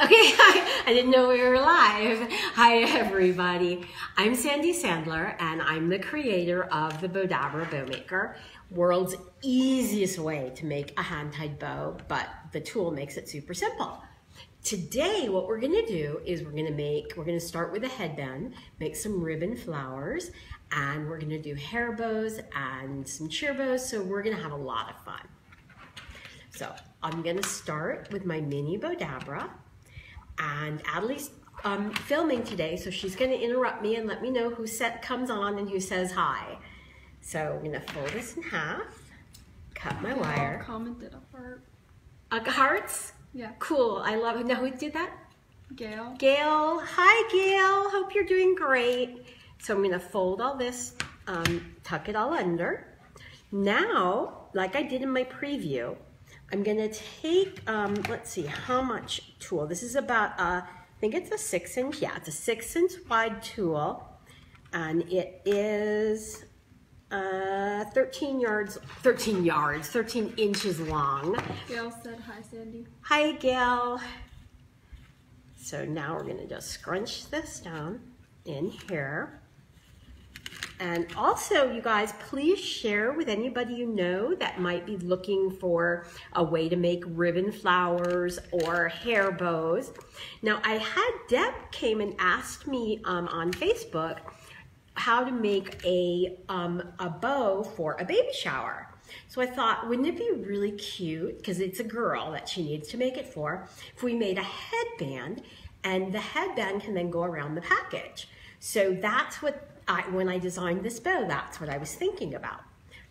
Okay, I didn't know we were live. Hi everybody. I'm Sandy Sandler and I'm the creator of the Bowdabra Bowmaker, world's easiest way to make a hand-tied bow, but the tool makes it super simple. Today what we're going to do is we're going to start with a headband, make some ribbon flowers, and we're going to do hair bows and some cheer bows, so we're going to have a lot of fun. So I'm going to start with my mini Bowdabra. And Adelie's filming today, so she's going to interrupt me and let me know who comes on and who says hi. So I'm going to fold this in half, cut my wire. Comment did a heart. Hearts? Yeah. Cool. I love it. Now who did that? Gail. Gail. Hi, Gail. Hope you're doing great. So I'm going to fold all this, tuck it all under. Now, like I did in my preview, I'm gonna take, let's see, how much tool? This is about, I think it's a 6 inch, yeah, it's a 6 inch wide tool, and it is 13 inches long. Gail said hi, Sandy. Hi, Gail. So now we're gonna just scrunch this down in here. And also, you guys, please share with anybody you know that might be looking for a way to make ribbon flowers or hair bows. Now, I had Deb came and asked me on Facebook how to make a bow for a baby shower. So I thought, wouldn't it be really cute, because it's a girl that she needs to make it for, if we made a headband, and the headband can then go around the package. So that's what, when I designed this bow, that's what I was thinking about.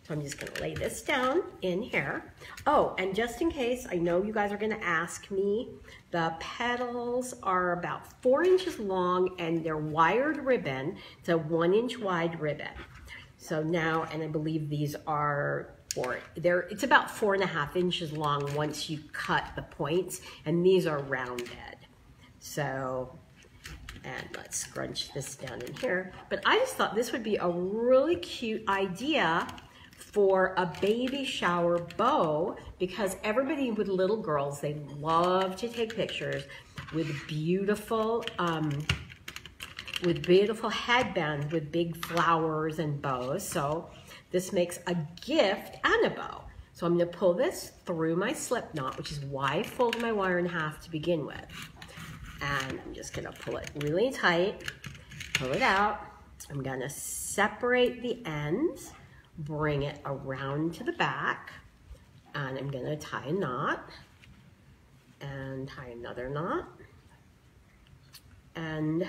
So I'm just gonna lay this down in here. Oh, and just in case, I know you guys are gonna ask me, the petals are about 4 inches long and they're wired ribbon. It's a 1 inch wide ribbon. So now, and I believe these are, it's about 4.5 inches long once you cut the points, and these are rounded. So, and let's scrunch this down in here. But I just thought this would be a really cute idea for a baby shower bow, because everybody with little girls, they love to take pictures with beautiful headbands with big flowers and bows. So this makes a gift and a bow. So I'm gonna pull this through my slip knot, which is why I fold my wire in half to begin with. And I'm just gonna pull it really tight, pull it out. I'm gonna separate the ends, bring it around to the back, and I'm gonna tie a knot and tie another knot. And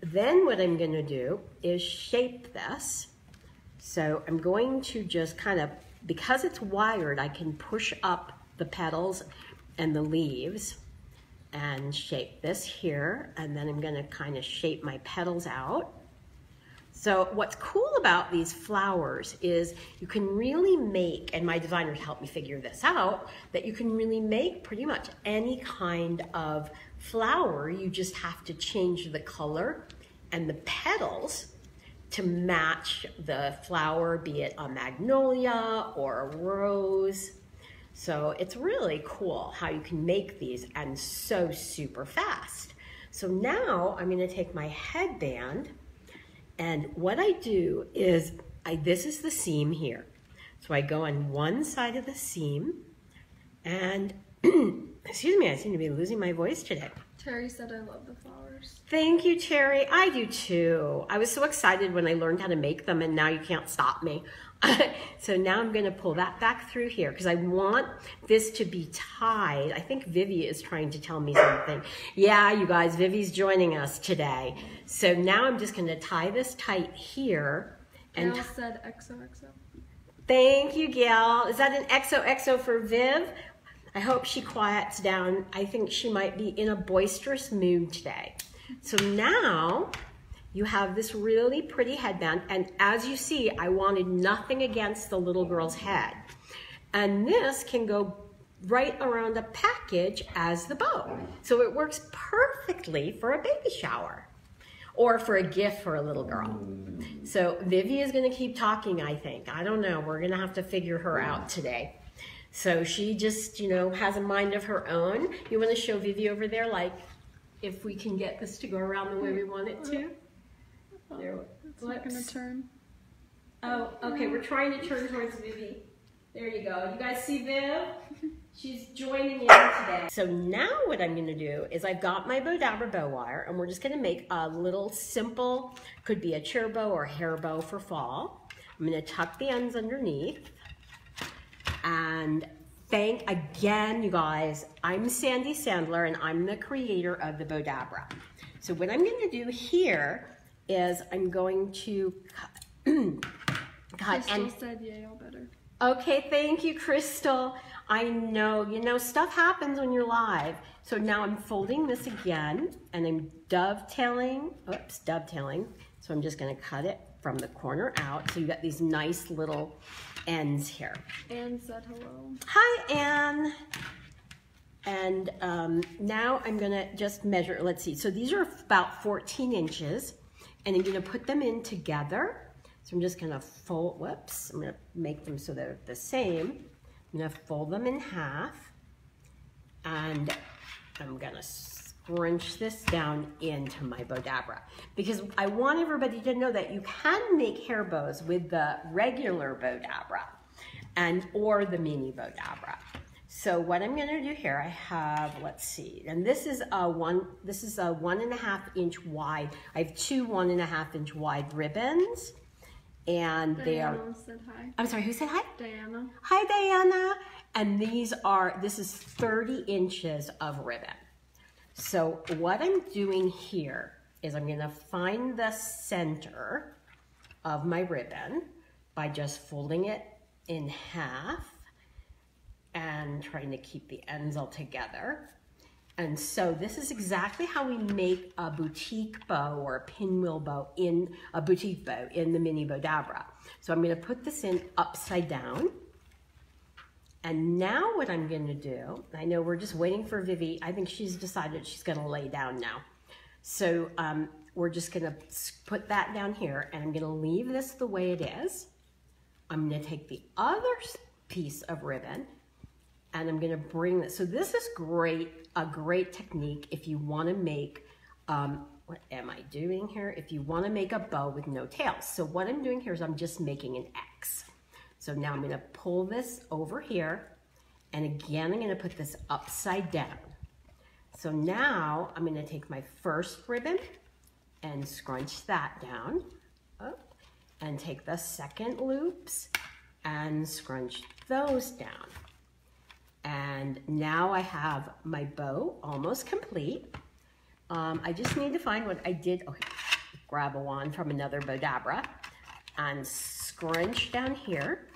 then what I'm gonna do is shape this. So I'm going to just kind of, because it's wired, I can push up the petals and the leaves and shape this here, and then I'm gonna kind of shape my petals out. So what's cool about these flowers is you can really make, and my designers helped me figure this out, that you can really make pretty much any kind of flower. You just have to change the color and the petals to match the flower, be it a magnolia or a rose. So it's really cool how you can make these, and so super fast. So now I'm gonna take my headband, and what I do is, this is the seam here. So I go on one side of the seam, and excuse me, I seem to be losing my voice today. Terry said I love the flowers. Thank you, Terry. I do too. I was so excited when I learned how to make them, and now you can't stop me. So now I'm going to pull that back through here because I want this to be tied. I think Vivi is trying to tell me something. Yeah, you guys, Vivi's joining us today. So now I'm just going to tie this tight here. And Gail said XOXO. Thank you, Gail. Is that an XOXO for Viv? I hope she quiets down. I think she might be in a boisterous mood today. So now you have this really pretty headband, and as you see, I wanted nothing against the little girl's head. And this can go right around a package as the bow. So it works perfectly for a baby shower or for a gift for a little girl. So Vivi is gonna keep talking, I think. I don't know, we're gonna have to figure her out today. So she just, you know, has a mind of her own. You want to show Vivi over there, like, if we can get this to go around the way we want it to? There, it's not going to turn. Oh, okay, we're trying to turn towards Vivi. There you go. You guys see Viv? She's joining in today. So now what I'm going to do is I've got my Bowdabra bow wire, and we're just going to make a little simple, could be a chair bow or a hair bow for fall. I'm going to tuck the ends underneath. And thank again, you guys, I'm Sandy Sandler, and I'm the creator of the Bowdabra. So what I'm going to do here is I'm going to cut and... Crystal said yay, all better. Okay, thank you, Crystal. I know, you know, stuff happens when you're live. So now I'm folding this again, and I'm dovetailing, oops, dovetailing. So I'm just going to cut it from the corner out. So you got these nice little ends here. Anne said hello. Hi, Anne. And now I'm gonna just measure, let's see. So these are about 14 inches, and I'm gonna put them in together. So I'm just gonna fold, whoops, I'm gonna make them so they're the same. I'm gonna fold them in half, and I'm gonna scrunch this down into my Bowdabra, because I want everybody to know that you can make hair bows with the regular Bowdabra and or the mini Bowdabra. So what I'm going to do here, I have, let's see, and this is a one and a half inch wide. I have two 1.5 inch wide ribbons, and they are. Diana said hi. I'm sorry, who said hi? Diana. Hi, Diana. And these are. This is 30 inches of ribbon. So what I'm doing here is I'm going to find the center of my ribbon by just folding it in half and trying to keep the ends all together. And so this is exactly how we make a boutique bow or a pinwheel bow in a boutique bow in the mini Bowdabra. So I'm going to put this in upside down. And now what I'm going to do, I know we're just waiting for Vivi. I think she's decided she's going to lay down now. So we're just going to put that down here, and I'm going to leave this the way it is. I'm going to take the other piece of ribbon, and I'm going to bring this. So this is great, a great technique if you want to make, what am I doing here? If you want to make a bow with no tails. So what I'm doing here is I'm just making an X. So now I'm going to pull this over here, and again, I'm going to put this upside down. So now I'm going to take my first ribbon and scrunch that down, up, and take the second loops and scrunch those down. And now I have my bow almost complete. I just need to find what I did. Okay, grab a wand from another Bowdabra and scrunch down here.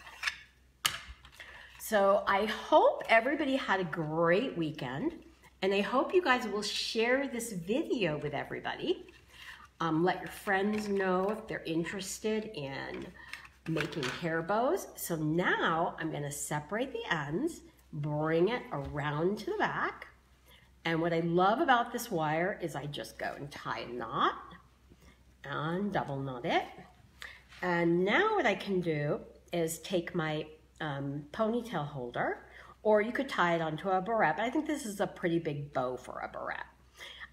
So I hope everybody had a great weekend, and I hope you guys will share this video with everybody. Let your friends know if they're interested in making hair bows. So now I'm going to separate the ends, bring it around to the back. And what I love about this wire is I just go and tie a knot and double knot it. And now what I can do is take my ponytail holder, or you could tie it onto a barrette, but I think this is a pretty big bow for a barrette.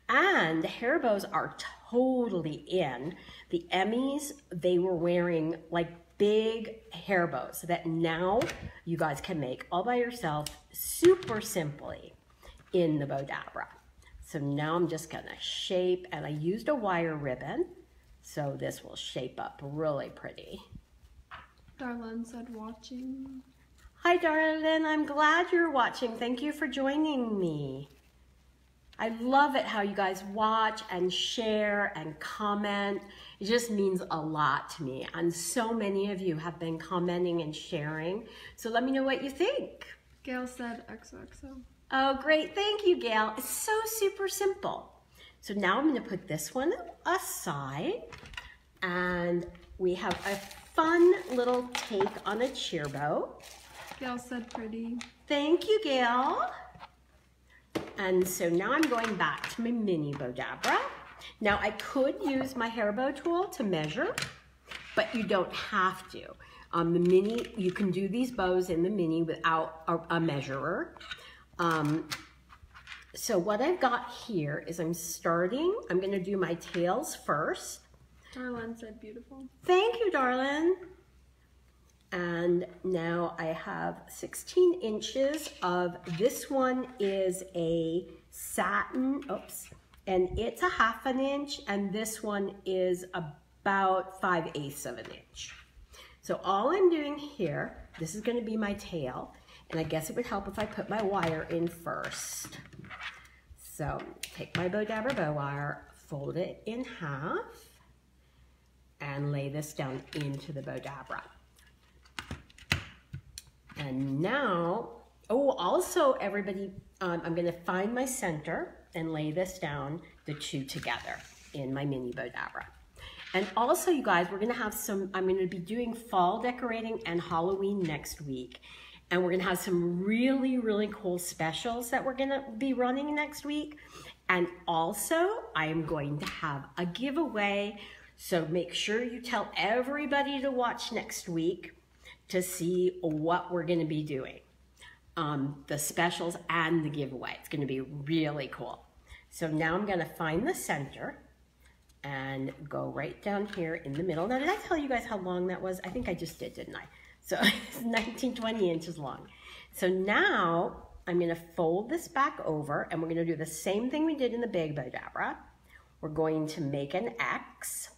And hair bows are totally in. The Emmys, they were wearing like big hair bows that now you guys can make all by yourself super simply in the Bowdabra. So now I'm just gonna shape, and I used a wire ribbon, so this will shape up really pretty. Darlene said watching. Hi, Darlene. I'm glad you're watching. Thank you for joining me. I love it how you guys watch and share and comment. It just means a lot to me. And so many of you have been commenting and sharing. So let me know what you think. Gail said XOXO. Oh, great. Thank you, Gail. It's so super simple. So now I'm going to put this one aside, and we have a fun little take on a cheer bow. Gail said pretty. Thank you, Gail. And so now I'm going back to my mini Bowdabra. Now I could use my hair bow tool to measure, but you don't have to. The mini, you can do these bows in the mini without a measurer. So what I've got here is I'm gonna do my tails first. Darlene said beautiful. Thank you, Darlene. And now I have 16 inches of, this one is a satin, oops, and it's a 1/2 inch, and this one is about 5/8 of an inch. So all I'm doing here, this is gonna be my tail, and I guess it would help if I put my wire in first. So take my Bowdabber bow wire, fold it in half, and lay this down into the Bowdabber. And now, oh, also everybody, I'm gonna find my center and lay this down, the two together in my mini Bowdabber. And also you guys, we're gonna have some, I'm gonna be doing fall decorating and Halloween next week. And we're gonna have some really, really cool specials that we're gonna be running next week. And also I am going to have a giveaway. So make sure you tell everybody to watch next week to see what we're gonna be doing. The specials and the giveaway. It's gonna be really cool. So now I'm gonna find the center and go right down here in the middle. Now, did I tell you guys how long that was? I think I just did, didn't I? So it's 20 inches long. So now I'm gonna fold this back over, and we're gonna do the same thing we did in the big Bowdabber. We're going to make an X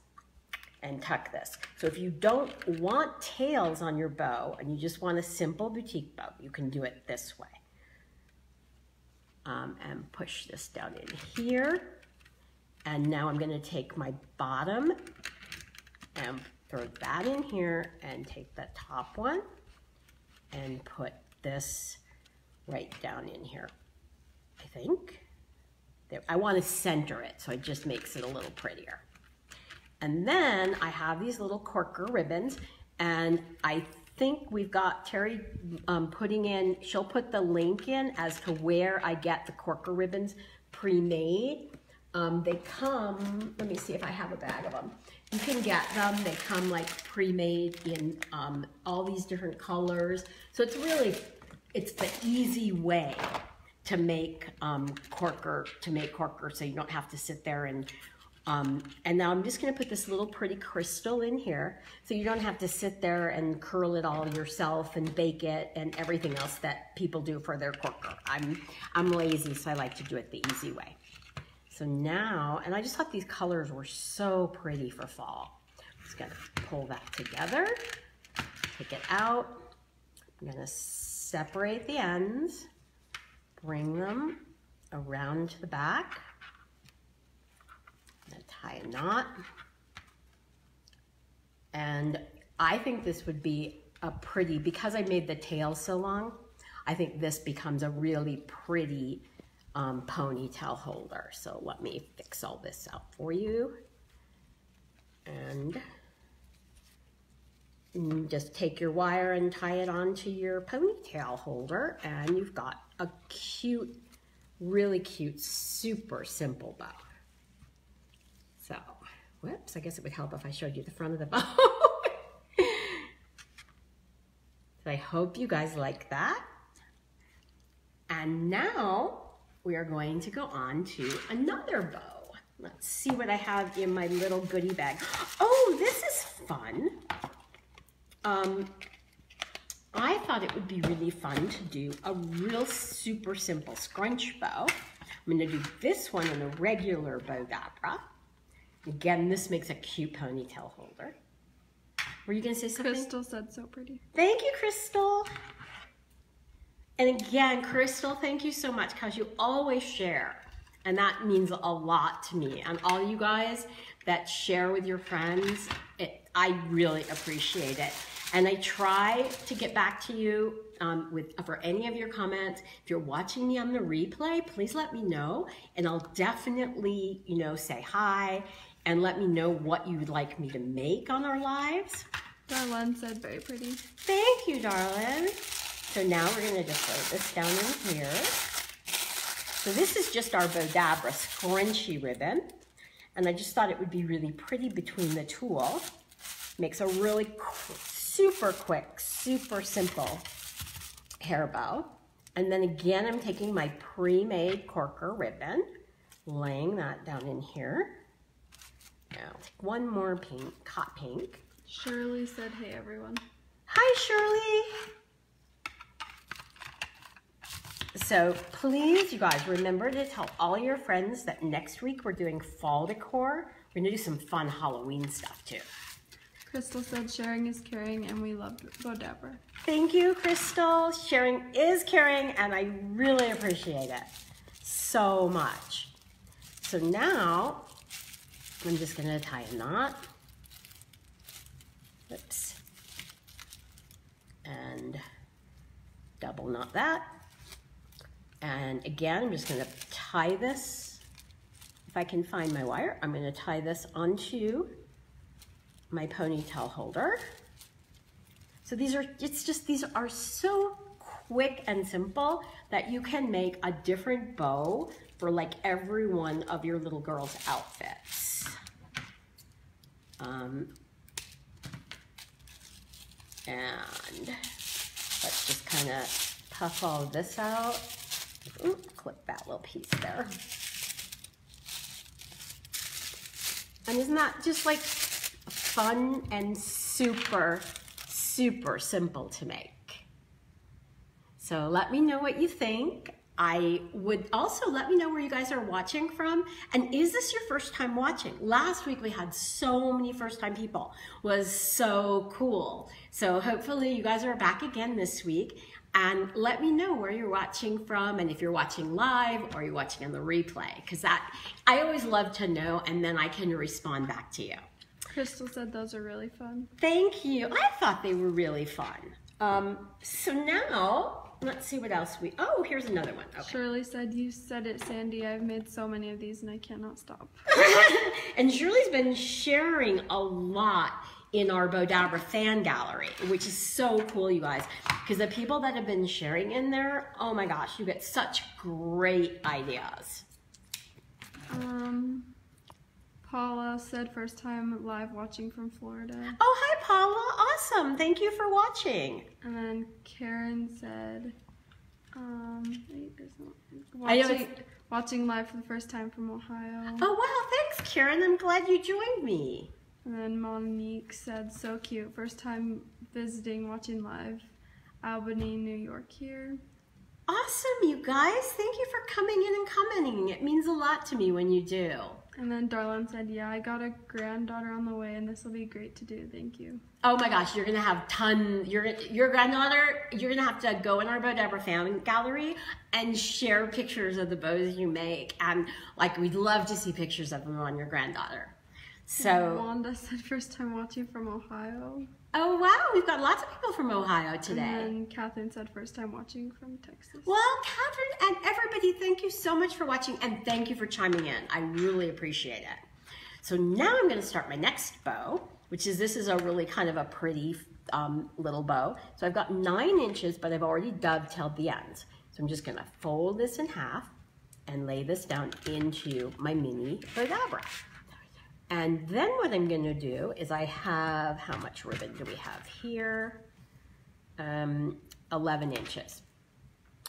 and tuck this. So if you don't want tails on your bow and you just want a simple boutique bow, you can do it this way. And push this down in here. And now I'm gonna take my bottom and throw that in here, and take the top one and put this right down in here, I think. There, I wanna center it, so it just makes it a little prettier. And then I have these little corker ribbons, and I think we've got Terry putting in, she'll put the link in as to where I get the corker ribbons pre-made. They come, let me see if I have a bag of them. You can get them, they come like pre-made in all these different colors. So it's really, it's the easy way to make corker, so you don't have to sit there and now I'm just gonna put this little pretty crystal in here, so you don't have to sit there and curl it all yourself and bake it and everything else that people do for their corker. I'm lazy, so I like to do it the easy way. So now, and I just thought these colors were so pretty for fall. I'm just gonna pull that together, take it out. I'm gonna separate the ends, bring them around to the back. I'm gonna tie a knot. And I think this would be a pretty, because I made the tail so long, I think this becomes a really pretty ponytail holder. So let me fix all this up for you. And just take your wire and tie it onto your ponytail holder, and you've got a cute, really cute, super simple bow. So, whoops, I guess it would help if I showed you the front of the bow. So I hope you guys like that. And now, we are going to go on to another bow. Let's see what I have in my little goodie bag. Oh, this is fun. I thought it would be really fun to do a real super simple scrunch bow. I'm gonna do this one in a regular Bowdabber. Again, this makes a cute ponytail holder. Were you gonna say something? Crystal said so pretty. Thank you, Crystal. And again, Crystal, thank you so much, because you always share. And that means a lot to me. And all you guys that share with your friends, I really appreciate it. And I try to get back to you for any of your comments. If you're watching me on the replay, please let me know. And I'll definitely, you know, say hi and let me know what you would like me to make on our lives. Darlene said very pretty. Thank you, darling. So now we're gonna just throw this down in here. So this is just our Bowdabber scrunchy ribbon. And I just thought it would be really pretty between the tulle. makes a really super quick, super simple hair bow. And then again, I'm taking my pre-made corker ribbon, laying that down in here. Now, one more pink, hot pink. Shirley said, hey everyone. Hi, Shirley. So please, you guys, remember to tell all your friends that next week we're doing fall decor. We're gonna do some fun Halloween stuff too. Crystal said, sharing is caring, and we loved Bowdabra. Thank you, Crystal. Sharing is caring, and I really appreciate it so much. So now, I'm just gonna tie a knot. Oops. And double knot that. And again, I'm just gonna tie this. If I can find my wire, I'm gonna tie this onto my ponytail holder. So these are, it's just, these are so quick and simple that you can make a different bow for like every one of your little girls' outfits. And let's just kind of puff all of this out. Ooh, clip that little piece there. And isn't that just like fun and super, super simple to make? So let me know what you think. I would also, let me know where you guys are watching from. And is this your first time watching? Last week we had so many first time people. It was so cool. So hopefully you guys are back again this week. And let me know where you're watching from, and if you're watching live or you're watching on the replay, because that, I always love to know, and then I can respond back to you. Crystal said those are really fun. Thank you. I thought they were really fun. So now, let's see what else we, oh, here's another one. Okay. Shirley said, you said it, Sandy. I've made so many of these and I cannot stop. And Shirley's been sharing a lot in our Bowdabra fan gallery, which is so cool, you guys, because the people that have been sharing in there, oh my gosh, you get such great ideas. Paula said, first time live watching from Florida. Oh, hi Paula, awesome, thank you for watching. And then Karen said, wait, there's not, watching live for the first time from Ohio. Oh wow, thanks Karen, I'm glad you joined me. And then Monique said, so cute, first time visiting, watching live, Albany, New York here. Awesome, you guys. Thank you for coming in and commenting. It means a lot to me when you do. And then Darlene said, yeah, I got a granddaughter on the way and this will be great to do. Thank you. Oh my gosh, you're going to have your granddaughter, you're going to have to go in our Bowdabra fan gallery and share pictures of the bows you make. And like, we'd love to see pictures of them on your granddaughter. So Wanda said, first time watching from Ohio. Oh wow, we've got lots of people from Ohio today. And Catherine said, first time watching from Texas. Well, Catherine and everybody, thank you so much for watching and thank you for chiming in. I really appreciate it. So now I'm gonna start my next bow, which is, this is a really kind of a pretty little bow. So I've got 9 inches, but I've already dovetailed the ends. So I'm just gonna fold this in half and lay this down into my mini Bowdabra. And then what I'm gonna do is I have, how much ribbon do we have here? 11 inches.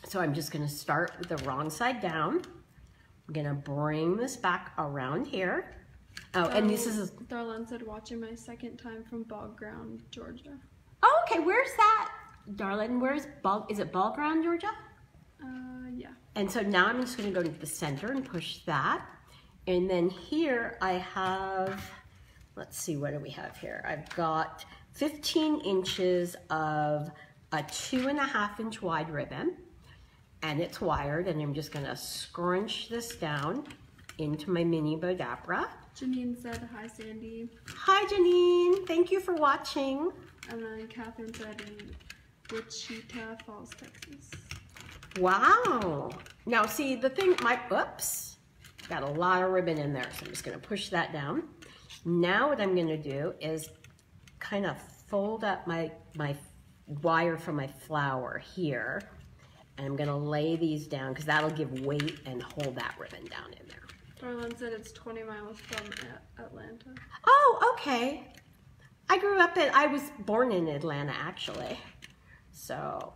So I'm just gonna start with the wrong side down. I'm gonna bring this back around here. Oh, and this is- Darlene said, watching my second time from Bog Ground, Georgia. Oh, okay, where's that? Darlene, where's Bog, is it Bog Ground, Georgia? Yeah. And so now I'm just gonna go to the center and push that. And then here I have, let's see, what do we have here? I've got 15 inches of a 2.5 inch wide ribbon, and it's wired, and I'm just gonna scrunch this down into my mini Bowdabra. Janine said, hi Sandy. Hi Janine, thank you for watching. And then Catherine said, in Wichita Falls, Texas. Wow. Now see, the thing, my, oops. Got a lot of ribbon in there, so I'm just gonna push that down. Now what I'm gonna do is kind of fold up my wire from my flower here, and I'm gonna lay these down because that'll give weight and hold that ribbon down in there. Darlene said it's 20 miles from Atlanta. Oh, okay. I grew up in, I was born in Atlanta actually. So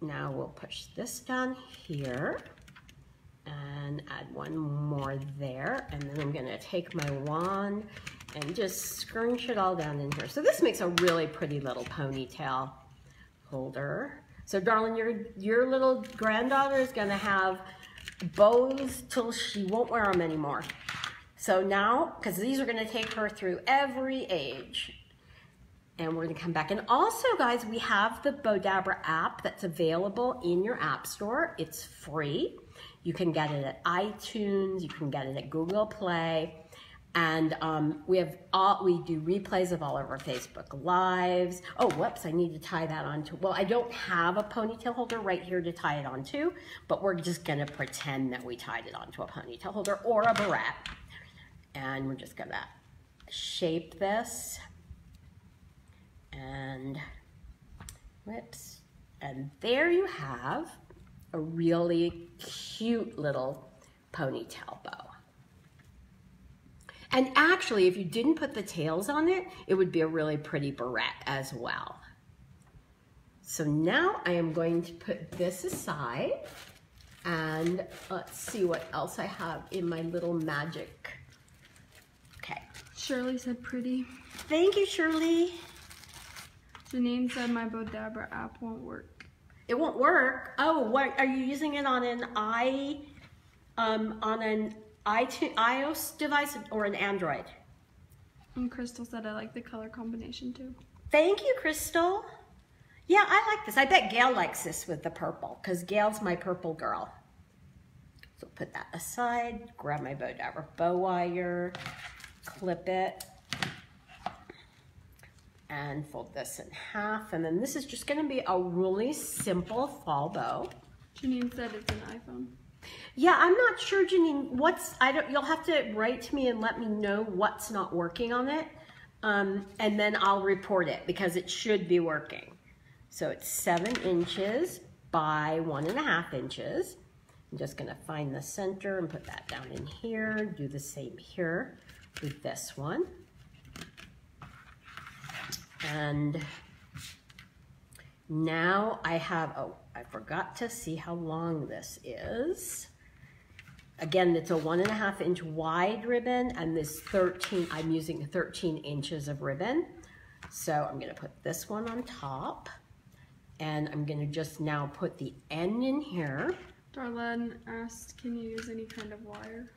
now we'll push this down here and add one more there. And then I'm gonna take my wand and just scrunch it all down in here. So this makes a really pretty little ponytail holder. So darling, your little granddaughter is gonna have bows till she won't wear them anymore. So now, because these are gonna take her through every age. And we're gonna come back. And also, guys, we have the Bowdabra app that's available in your app store. It's free. You can get it at iTunes, you can get it at Google Play. And we do replays of all of our Facebook Lives. Oh, whoops, I need to tie that onto, well, I don't have a ponytail holder right here to tie it onto, but we're just gonna pretend that we tied it onto a ponytail holder or a barrette. And we're just gonna shape this. And whoops. And there you have a really cute little ponytail bow. And actually, if you didn't put the tails on it, it would be a really pretty barrette as well. So now I am going to put this aside and let's see what else I have in my little magic. Okay. Shirley said pretty. Thank you, Shirley. Janine said my Bowdabra app won't work. It won't work? Oh, what, are you using it on an iOS device or an Android? And Crystal said I like the color combination too. Thank you, Crystal. Yeah, I like this. I bet Gail likes this with the purple because Gail's my purple girl. So put that aside, grab my Bowdabra bow wire, clip it, and fold this in half. And then this is just gonna be a really simple fall bow. Janine said it's an iPhone. Yeah, I'm not sure, Janine, you'll have to write to me and let me know what's not working on it. And then I'll report it because it should be working. So it's 7 inches by 1.5 inches. I'm just gonna find the center and put that down in here. Do the same here with this one. And now I have, oh, I forgot to see how long this is. Again, it's a 1.5 inch wide ribbon and this 13, I'm using 13 inches of ribbon. So I'm gonna put this one on top and I'm gonna just now put the end in here. Darlene asked, can you use any kind of wire?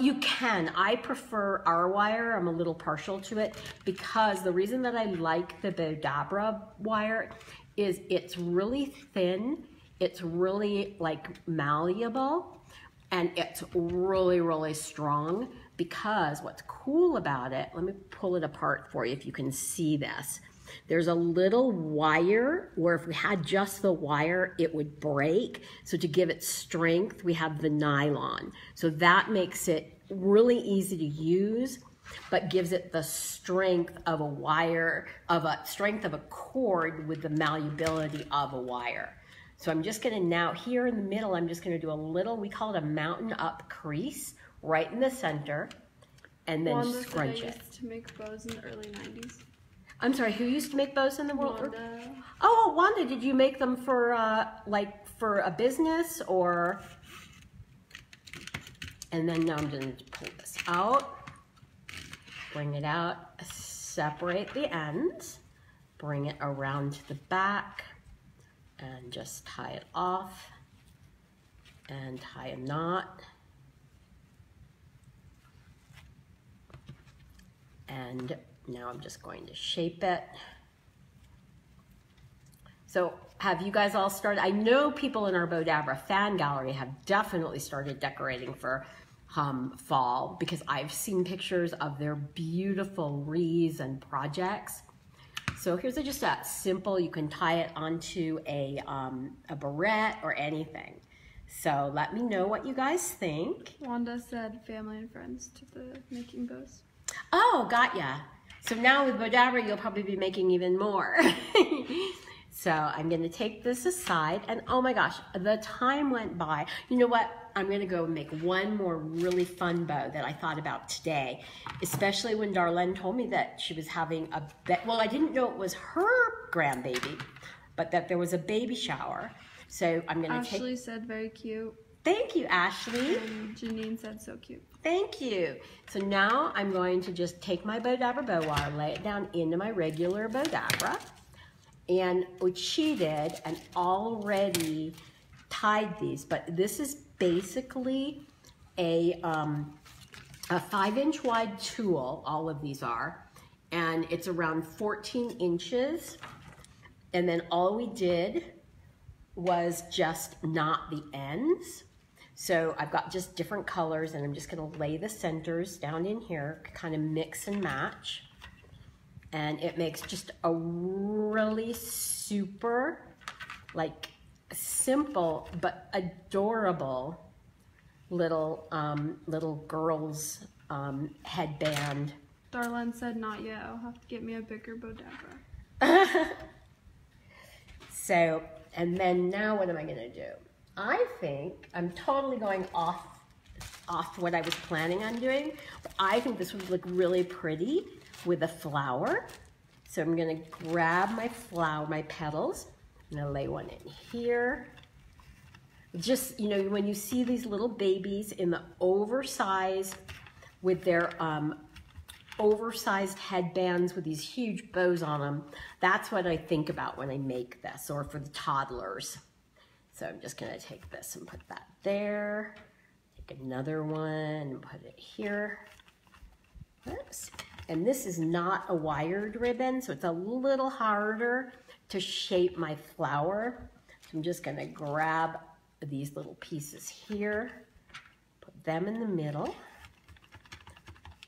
You can. I prefer our wire. I'm a little partial to it because the reason that I like the Bowdabra wire is it's really thin, it's really like malleable, and it's really, really strong because what's cool about it, let me pull it apart for you if you can see this. There's a little wire where if we had just the wire, it would break. So to give it strength, we have the nylon. So that makes it really easy to use, but gives it the strength of a wire, of a strength of a cord with the malleability of a wire. So I'm just gonna now, here in the middle, I'm just gonna do a little, we call it a mountain up crease, right in the center, and then Wanda scrunch it. Used to make bows in the early 90s. I'm sorry, who used to make bows in the world? Wanda. Oh, Wanda, did you make them for, like, for a business, or? And then now I'm gonna pull this out. Bring it out, separate the ends, bring it around to the back, and just tie it off, and tie a knot, and now I'm just going to shape it. So have you guys all started? I know people in our Bowdabra fan gallery have definitely started decorating for fall because I've seen pictures of their beautiful wreaths and projects. So here's just that simple, you can tie it onto a barrette or anything. So let me know what you guys think. Wanda said family and friends to the making bows. Oh, got ya. So now with Bowdabra, you'll probably be making even more. So I'm gonna take this aside, and oh my gosh, the time went by. You know what? I'm gonna go make one more really fun bow that I thought about today, especially when Darlene told me that she was having a, well, I didn't know it was her grandbaby, but that there was a baby shower. So I'm gonna take- Ashley said very cute. Thank you, Ashley. And Janine said so cute. Thank you. So now I'm going to just take my Bowdabra bow wire, lay it down into my regular Bowdabra, and what she did, and already tied these, but this is basically a 5-inch wide tool, all of these are, and it's around 14 inches, and then all we did was just knot the ends. So I've got just different colors, and I'm just gonna lay the centers down in here, kind of mix and match, and it makes just a really super, like, simple but adorable little little girl's headband. Darlene said, "Not yet. I'll have to get me a bigger Bowdabra." So, and then now, what am I gonna do? I think I'm totally going off what I was planning on doing. But I think this would look really pretty with a flower. So I'm gonna grab my flower, my petals. I'm gonna lay one in here. Just, you know, when you see these little babies in the oversized, with their oversized headbands with these huge bows on them, that's what I think about when I make this, or for the toddlers. So I'm just gonna take this and put that there. Take another one and put it here. Oops. And this is not a wired ribbon, so it's a little harder to shape my flower. So I'm just gonna grab these little pieces here, put them in the middle.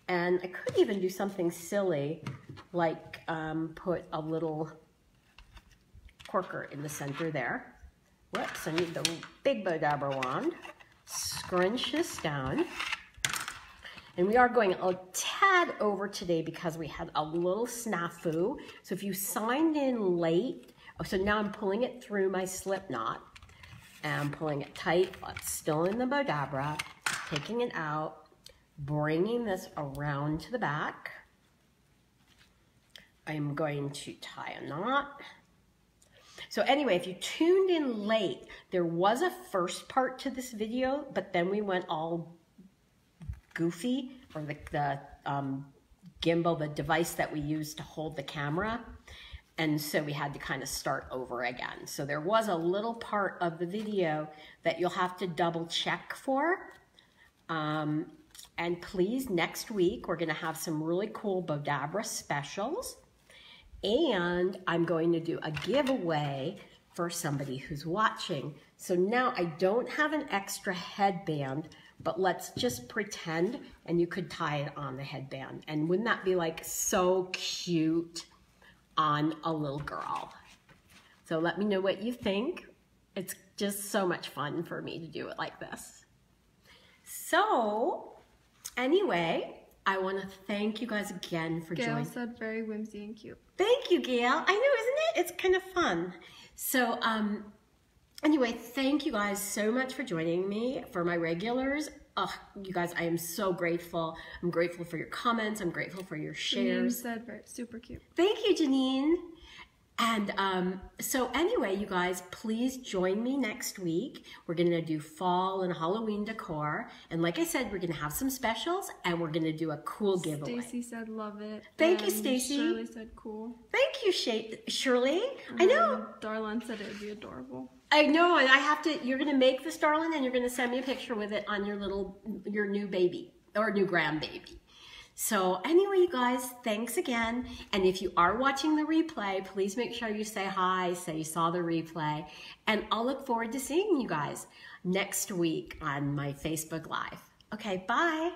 And I could even do something silly, like put a little corker in the center there. Whoops, I need the big Bowdabra wand. Scrunch this down. And we are going a tad over today because we had a little snafu. So if you signed in late, oh, so now I'm pulling it through my slip knot and pulling it tight, but still in the Bowdabra, taking it out, bringing this around to the back. I'm going to tie a knot. So anyway, if you tuned in late, there was a first part to this video, but then we went all goofy, or the gimbal, the device that we use to hold the camera. And so we had to kind of start over again. So there was a little part of the video that you'll have to double check for. And please, next week, we're gonna have some really cool Bowdabra specials. And I'm going to do a giveaway for somebody who's watching. So now I don't have an extra headband, but let's just pretend, and you could tie it on the headband. And wouldn't that be like so cute on a little girl? So let me know what you think. It's just so much fun for me to do it like this. So anyway, I want to thank you guys again for joining. Gail said very whimsy and cute. Thank you, Gail. I know, isn't it? It's kind of fun. So anyway, thank you guys so much for joining me. For my regulars, oh, you guys, I am so grateful. I'm grateful for your comments. I'm grateful for your shares. Janine said very, super cute. Thank you, Janine. And so anyway, you guys, please join me next week. We're gonna do fall and Halloween decor. And like I said, we're gonna have some specials, and we're gonna do a cool giveaway. Stacy said love it. Thank you, Stacy. Shirley said cool. Thank you, Shirley. I know. Darlene said it would be adorable. I know, and I have to, you're gonna make this, Darlene, and you're gonna send me a picture with it on your little, your new baby, or new grandbaby. So anyway, you guys, thanks again. And if you are watching the replay, please make sure you say hi, say you saw the replay. And I'll look forward to seeing you guys next week on my Facebook Live. Okay, bye.